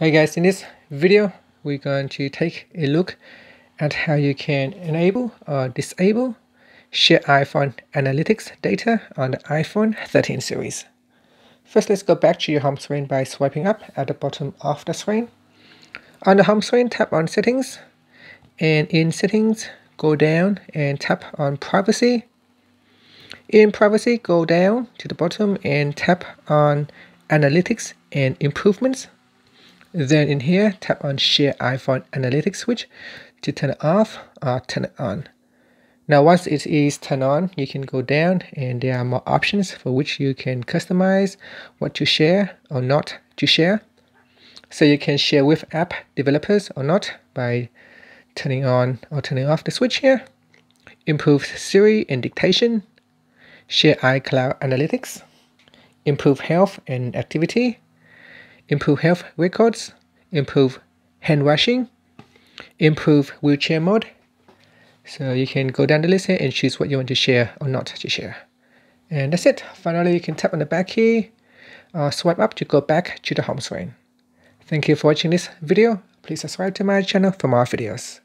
Hey guys, in this video we're going to take a look at how you can enable or disable Share iPhone Analytics data on the iPhone 13 series. First, let's go back to your home screen by swiping up at the bottom of the screen. On the home screen, tap on Settings, and in Settings, go down and tap on Privacy. In Privacy, go down to the bottom and tap on Analytics and Improvements. Then in here, tap on Share iPhone Analytics switch to turn it off or turn it on. Now once it is turned on, you can go down and there are more options for which you can customize what to share or not to share. So you can share with app developers or not by turning on or turning off the switch here. Improve Siri and dictation. Share iCloud Analytics. Improve health and activity. Improve health records, improve hand washing, improve wheelchair mode. So you can go down the list here and choose what you want to share or not to share. And that's it. Finally, you can tap on the back key, swipe up to go back to the home screen. Thank you for watching this video. Please subscribe to my channel for more videos.